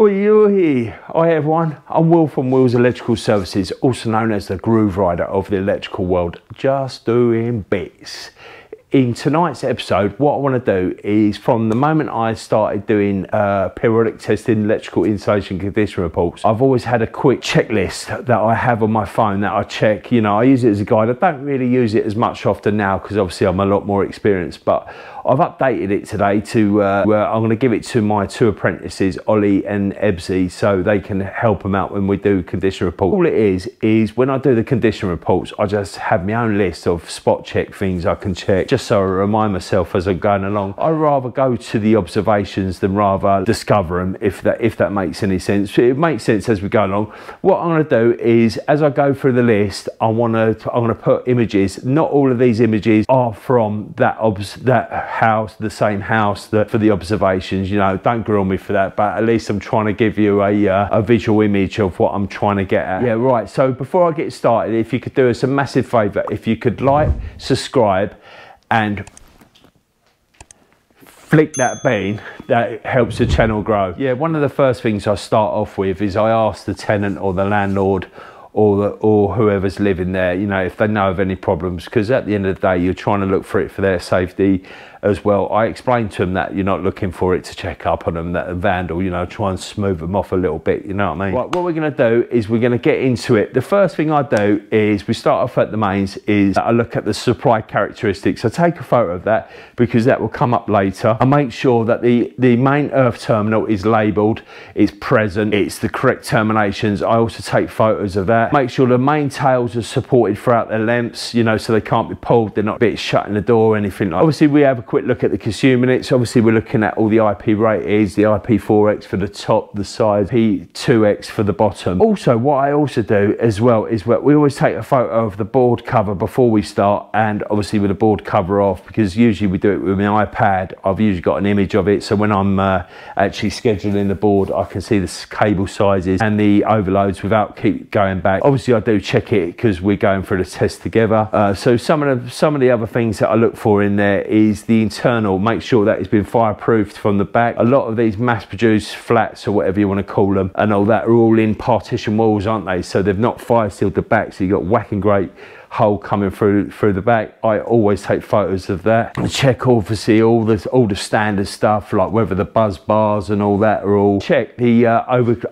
Hi everyone, I'm Will from Will's Electrical Services, also known as the Groove Rider of the electrical world, just doing bits. In tonight's episode, what I want to do is, from the moment I started doing periodic testing, electrical installation condition reports, I've always had a quick checklist that I have on my phone that I check. You know, I use it as a guide. I don't really use it as much often now because obviously I'm a lot more experienced, but I've updated it today to where I'm going to give it to my two apprentices, Ollie and Ebzee, so they can help them out when we do condition reports. All it is when I do the condition reports, I just have my own list of spot check things I can check, just so I remind myself as I'm going along. I'd rather go to the observations than rather discover them, if that makes any sense. It makes sense as we go along. What I'm going to do is, as I go through the list, I'm going to put images. Not all of these images are from the same house for the observations, you know, don't grill me for that, but at least I'm trying to give you a visual image of what I'm trying to get at. Yeah, right, so before I get started, if you could do us a massive favor, if you could like, subscribe and flick that bean, that helps the channel grow. Yeah, one of the first things I start off with is I ask the tenant or the landlord or whoever's living there, you know, if they know of any problems, because at the end of the day, you're trying to look for it for their safety as well. I explained to them that you're not looking for it to check up on them, that a vandal, you know, try and smooth them off a little bit, you know what I mean? Right, what we're gonna do is we're gonna get into it. The first thing I do is, we start off at the mains, is I look at the supply characteristics. I take a photo of that because that will come up later. I make sure that the main earth terminal is labeled, it's present, it's the correct terminations. I also take photos of that. Make sure the main tails are supported throughout their lengths, you know, so they can't be pulled, they're not a bit shutting the door or anything like that. Obviously, we have a quick look at the consumer minutes. Obviously, we're looking at all the IP ratings, the ip4x for the top, the side, ip2x for the bottom. Also, what I also do as well is we always take a photo of the board cover before we start, and obviously with the board cover off, because usually we do it with my iPad. I've usually got an image of it, so when I'm actually scheduling the board, I can see the cable sizes and the overloads without keep going back. Obviously, I do check it because we're going through the test together. So some of the other things that I look for in there is the internal. Make sure that it's been fireproofed from the back. A lot of these mass-produced flats, or whatever you want to call them, and all that, are all in partition walls, aren't they? So they've not fire-sealed the back, so you've got whacking grate hole coming through the back. I always take photos of that. I check obviously all the standard stuff, like whether the buzz bars and all that are all. Check the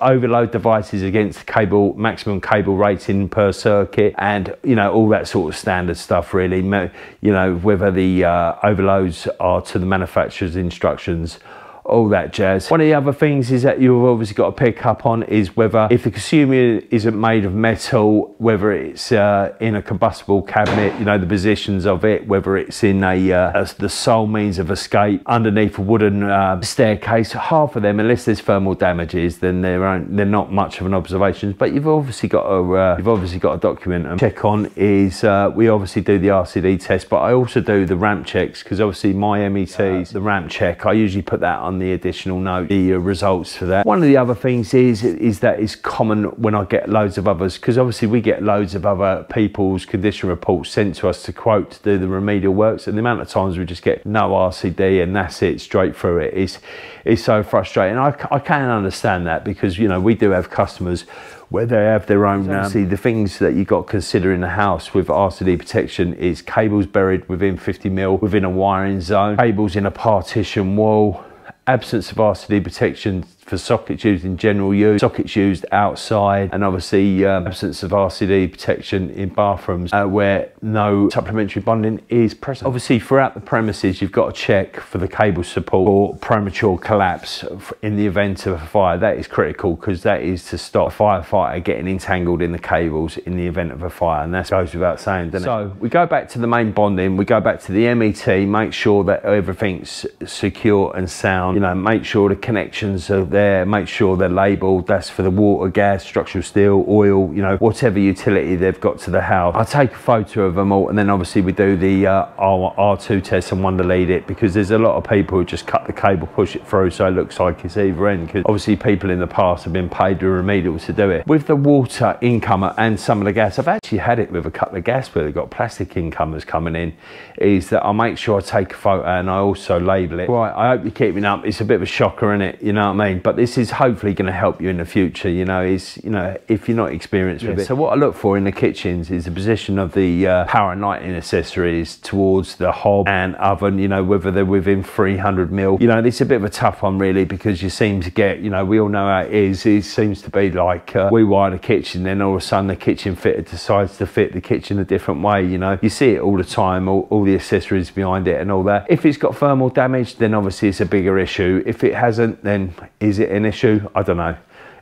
overload devices against cable, maximum cable rating per circuit, and you know, all that sort of standard stuff really. You know, whether the overloads are to the manufacturer's instructions, all that jazz. One of the other things is that you've obviously got to pick up on is whether, if the consumer isn't made of metal, whether it's in a combustible cabinet, you know, the positions of it, whether it's in the sole means of escape underneath a wooden staircase. Half of them, unless there's thermal damages, then they're not much of an observation. But you've obviously got to document them. Check on is we obviously do the RCD test, but I also do the ramp checks, because obviously my METs, the ramp check, I usually put that on the additional note, the results for that. One of the other things is that is common when I get loads of others, because obviously we get loads of other people's condition reports sent to us to quote to do the remedial works, and the amount of times we just get no RCD and that's it, straight through it. It's so frustrating. I can understand that, because you know, we do have customers where they have their own. See, the things that you got to consider in the house with RCD protection is cables buried within 50mm within a wiring zone, cables in a partition wall, absence of RCD protection for sockets used in general use, sockets used outside, and obviously absence of RCD protection in bathrooms where no supplementary bonding is present. Obviously, throughout the premises, you've got to check for the cable support or premature collapse in the event of a fire. That is critical, because that is to stop a firefighter getting entangled in the cables in the event of a fire, and that goes without saying, doesn't it? So we go back to the main bonding, we go back to the MET, make sure that everything's secure and sound, you know, make sure the connections are there, make sure they're labeled. That's for the water, gas, structural steel, oil, you know, whatever utility they've got to the house. I take a photo of them all, and then obviously we do the R2 test and wonder lead it, because there's a lot of people who just cut the cable, push it through, so it looks like it's either end, because obviously people in the past have been paid the remedials to do it. With the water incomer and some of the gas, I've actually had it with a couple of gas where they've got plastic incomers coming in, is that I make sure I take a photo and I also label it. Right, I hope you're keeping up. It's a bit of a shocker, isn't it? You know what I mean? but this is hopefully going to help you in the future, you know, is, you know, if you're not experienced with it. So what I look for in the kitchens is the position of the power and lighting accessories towards the hob and oven, you know, whether they're within 300 mil. You know, this is a bit of a tough one really, because you seem to get, you know, we all know how it is. It seems to be like we wire the kitchen, then all of a sudden the kitchen fitter decides to fit the kitchen a different way. You know, you see it all the time, all the accessories behind it and all that. If it's got thermal damage, then obviously it's a bigger issue. If it hasn't, then is it an issue? I don't know.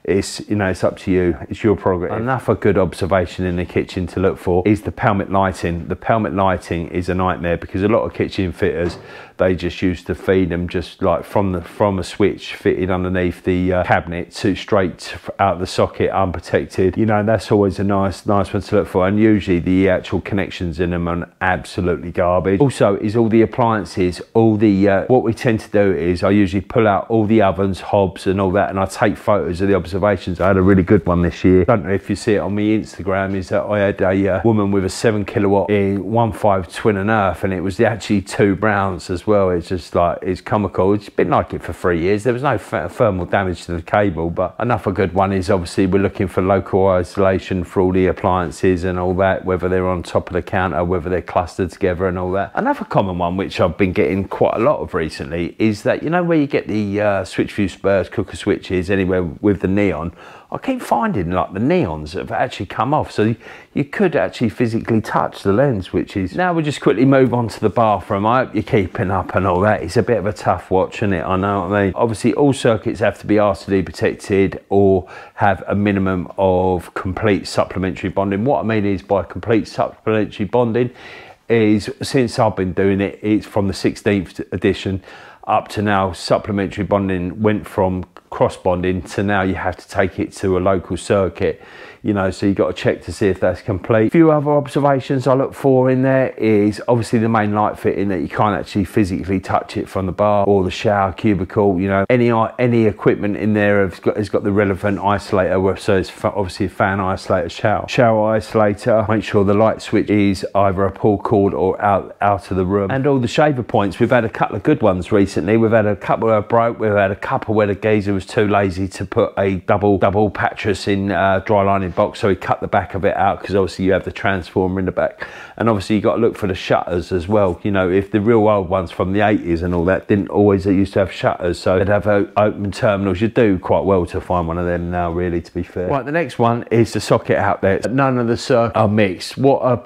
It's, you know, it's up to you, it's your prerogative. Another good observation in the kitchen to look for is the pelmet lighting. The pelmet lighting is a nightmare, because a lot of kitchen fitters, they just used to feed them just like from a switch fitted underneath the cabinet to straight out the socket, unprotected. You know, that's always a nice one to look for, and usually the actual connections in them are absolutely garbage. Also is all the appliances, all the what we tend to do is I usually pull out all the ovens, hobs and all that, and I take photos of the observations. I had a really good one this year, don't know if you see it on my Instagram, is that I had a woman with a 7 kilowatt 1.5 twin and earth, and it was actually two browns as well. It's just like, it's comical. It's been like it for 3 years. There was no thermal damage to the cable. But another good one is obviously we're looking for local isolation for all the appliances and all that, whether they're on top of the counter, whether they're clustered together and all that. Another common one which I've been getting quite a lot of recently is that, you know, where you get the switch fuse spurs, cooker switches, anywhere with the neon, I keep finding like the neons have actually come off, so you could actually physically touch the lens, which is... Now we'll just quickly move on to the bathroom. I hope you're keeping up and all that. It's a bit of a tough watch, isn't it? I know what I mean. Obviously all circuits have to be RCD protected or have a minimum of complete supplementary bonding. What I mean is by complete supplementary bonding is, since I've been doing it, it's from the 16th edition up to now, supplementary bonding went from cross bonding to now you have to take it to a local circuit, you know, so you've got to check to see if that's complete. A few other observations I look for in there is obviously the main light fitting, that you can't actually physically touch it from the bar or the shower cubicle. You know, any equipment in there has got the relevant isolator, so it's obviously a fan isolator, shower isolator. Make sure the light switch is either a pull cord or out of the room, and all the shaver points. We've had a couple of good ones recently. We've had a couple that broke, we've had a couple where the geezer was too lazy to put a double pattress in dry lining box, so he cut the back of it out, because obviously you have the transformer in the back. And obviously you got to look for the shutters as well. You know, if the real old ones from the 80s and all that didn't always, they used to have shutters, so they'd have open terminals. You do quite well to find one of them now, really, to be fair. Right, the next one is the socket outlets. None of the circuits are mixed. What a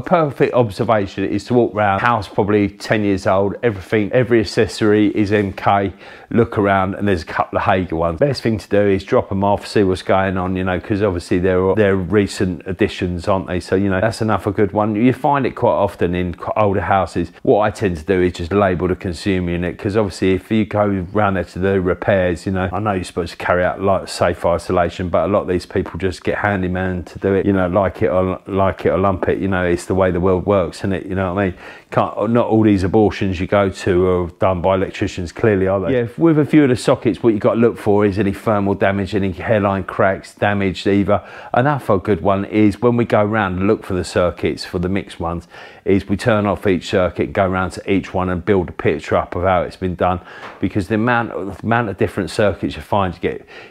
perfect observation is to walk around house, probably 10 years old, every accessory is MK, look around, and there's a couple of Hager ones. Best thing to do is drop them off, see what's going on, you know, because obviously they're recent additions, aren't they? So, you know, that's another good one. You find it quite often in older houses. What I tend to do is just label the consumer unit, because obviously if you go around there to do repairs, you know, I know you're supposed to carry out like safe isolation, but a lot of these people just get handyman to do it, you know, like it or lump it. You know, it's the way the world works, isn't it? You know what I mean? Not all these abortions you go to are done by electricians, clearly, are they? Yeah, with a few of the sockets, what you got to look for is any thermal damage, any hairline cracks, damaged either. Another good one is when we go around and look for the circuits, for the mixed ones, is we turn off each circuit, go around to each one and build a picture up of how it's been done, because the amount of different circuits you find,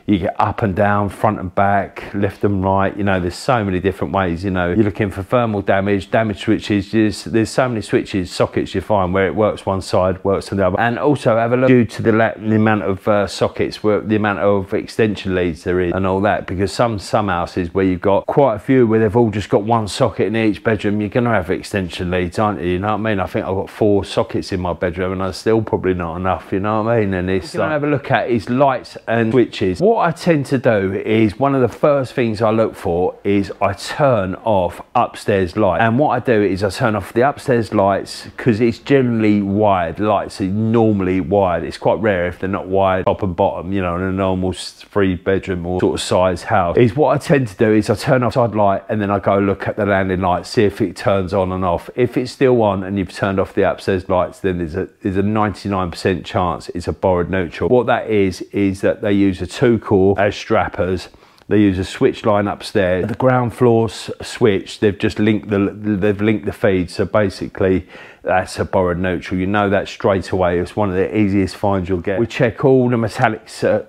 you get up and down, front and back, left and right. You know, there's so many different ways. You know, you're looking for thermal damage, damaged switches. There's so many switches, sockets you find where it works one side, works on the other. And also have a look due to the amount of sockets, where the amount of extension leads there is and all that, because some houses where you've got quite a few where they've all just got one socket in each bedroom, you're going to have extension leads, aren't you? You know what I mean? I think I've got 4 sockets in my bedroom and that's still probably not enough, you know what I mean? And it's like, have a look at is lights and switches. What I tend to do is one of the first things I look for is I turn off upstairs light, and what I do is I turn off the upstairs lights, because it's generally wired lights, so normally wired. It's quite rare if they're not wired top and bottom, you know, in a normal 3 bedroom or sort of size house. Is what I tend to do is I turn off side light and then I go look at the landing light, see if it turns on and off. If it's still on and you've turned off the upstairs lights, then there's a 99% chance it's a borrowed neutral. What that is that they use a 2 core as strappers. They use a switch line upstairs, the ground floor switch. They've just linked the feed, so basically that's a borrowed neutral. You know that straight away. It's one of the easiest finds you'll get. We check all the metallics.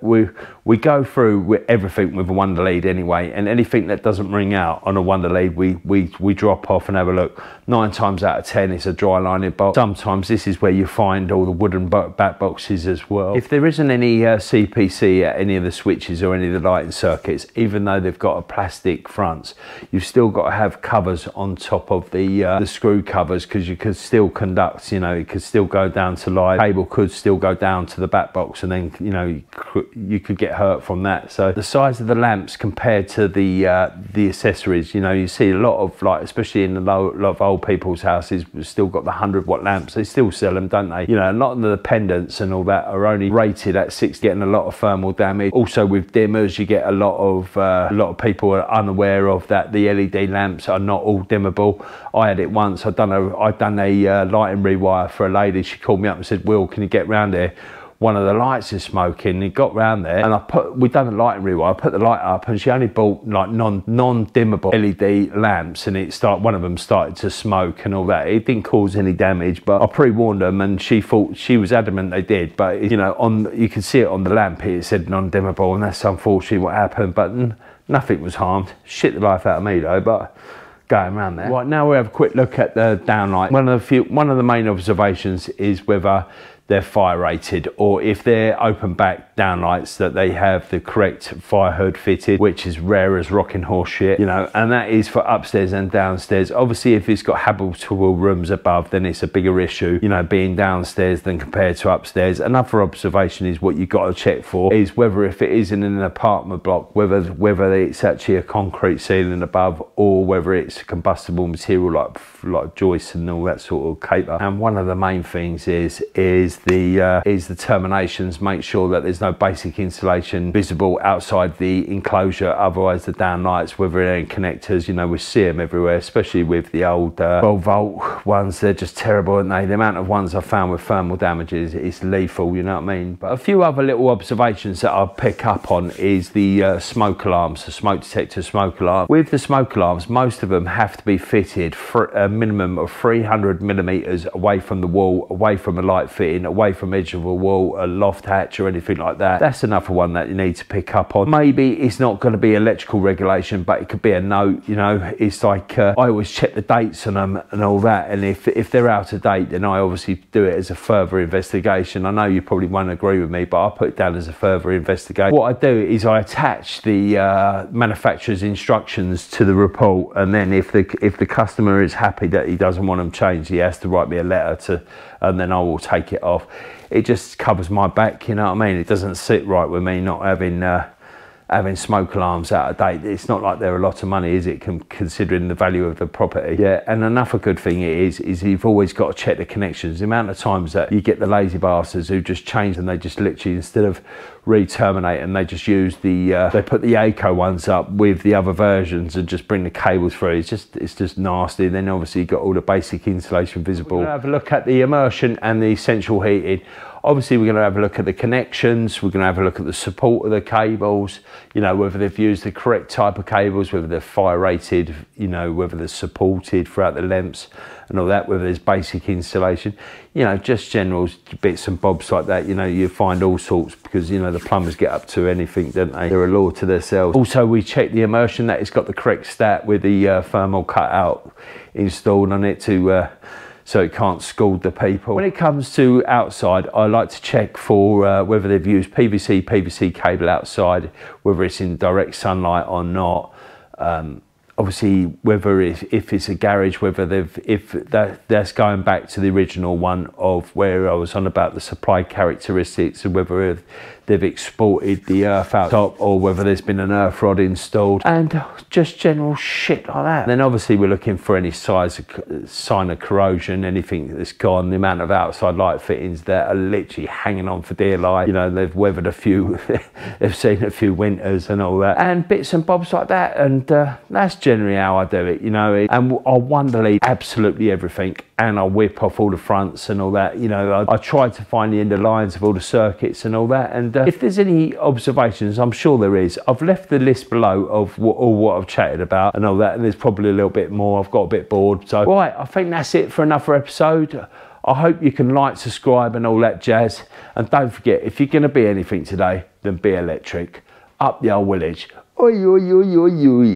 We go through with everything with a wonder lead anyway, and anything that doesn't ring out on a wonder lead, we drop off and have a look. 9 times out of 10, it's a dry lining box. Sometimes this is where you find all the wooden back boxes as well. If there isn't any CPC at any of the switches or any of the lighting circuits, even though they've got a plastic fronts, you've still got to have covers on top of the screw covers, because you could still conduct, you know, it could still go down to light, cable could still go down to the back box, and then, you know, you could get hurt from that. So the size of the lamps compared to the accessories, you know, you see a lot of, like, especially in a lot of old people's houses, we've still got the 100-watt lamps. They still sell them, don't they? You know, a lot of the pendants and all that are only rated at 6, getting a lot of thermal damage. Also with dimmers, you get a lot of people are unaware of that. The LED lamps are not all dimmable. I had it once. I've done a lighting rewire for a lady. She called me up and said, "Will, can you get round here? One of the lights is smoking." He got round there, and we'd done a lighting rewire. I put the light up, and she only bought like non-dimmable LED lamps, and one of them started to smoke and all that. It didn't cause any damage, but I pre-warned them, and she thought, she was adamant they did. But you know, you could see it on the lamp. It said non-dimmable, and that's unfortunately what happened. But nothing was harmed. Shit the life out of me though. But going around there. Right, now we have a quick look at the downlight. One of the main observations is whether they're fire rated, or if they're open back downlights, that they have the correct fire hood fitted, which is rare as rocking horse shit, you know, and that is for upstairs and downstairs. Obviously, if it's got habitable rooms above, then it's a bigger issue, you know, being downstairs than compared to upstairs. Another observation is what you got to check for is whether, if it is in an apartment block, whether it's actually a concrete ceiling above, or whether it's a combustible material like joists and all that sort of caper. And one of the main things is the terminations. Make sure that there's no basic insulation visible outside the enclosure, otherwise the downlights, whether they're in connectors, you know, we see them everywhere, especially with the old 12-volt ones. They're just terrible, aren't they? The amount of ones I've found with thermal damages is lethal, you know what I mean? But a few other little observations that I'll pick up on is the smoke alarms, the smoke detector smoke alarm. With the smoke alarms, most of them have to be fitted for a minimum of 300 millimeters away from the wall, away from a light fitting, away from edge of a wall, a loft hatch, or anything like that. That's another one that you need to pick up on. Maybe it's not going to be electrical regulation, but it could be a note, you know. It's like I always check the dates on them and all that, and if they're out of date, then I obviously do it as a further investigation. I know you probably won't agree with me, but I put it down as a further investigation. What I do is I attach the manufacturer's instructions to the report, and then if the customer is happy that he doesn't want them changed, he has to write me a letter and then I will take it off. It just covers my back, you know what I mean? It doesn't sit right with me not having having smoke alarms out of date. It's not like they're a lot of money, is it, considering the value of the property? Yeah, and another good thing it is you've always got to check the connections. The amount of times that you get the lazy bastards who just change them, they just literally, instead of re-terminate, and they just use the they put the ACO ones up with the other versions and just bring the cables through. It's just nasty. Then obviously you've got all the basic insulation visible. We're gonna have a look at the immersion and the central heating. Obviously, we're going to have a look at the connections. We're going to have a look at the support of the cables, you know, whether they've used the correct type of cables, whether they're fire rated, you know, whether they're supported throughout the lengths and all that, whether there's basic insulation, you know, just general bits and bobs like that. You know, you find all sorts, because, you know, the plumbers get up to anything, don't they? They're a law to themselves. Also, we check the immersion, that it's got the correct stat with the thermal cutout installed on it to... so it can't scald the people. When it comes to outside, I like to check for whether they've used PVC cable outside, whether it's in direct sunlight or not. Obviously, whether if it's a garage, whether they've, that's going back to the original one of where I was on about the supply characteristics, and whether they've exported the earth out top, or whether there's been an earth rod installed, and just general shit like that. And then obviously we're looking for any sign of corrosion, anything that's gone, the amount of outside light fittings that are literally hanging on for dear life. You know, they've weathered a few, they've seen a few winters and all that, and bits and bobs like that. And that's generally how I do it, you know. And I wonder lead absolutely everything, and I whip off all the fronts and all that, you know. I try to find the end of lines of all the circuits and all that, and And if there's any observations, I'm sure there is. I've left the list below of all what I've chatted about and all that, and there's probably a little bit more. I've got a bit bored. So, right, I think that's it for another episode. I hope you can like, subscribe and all that jazz. And don't forget, if you're going to be anything today, then be electric. Up the old village. Oi, oi, oi, oi, oi.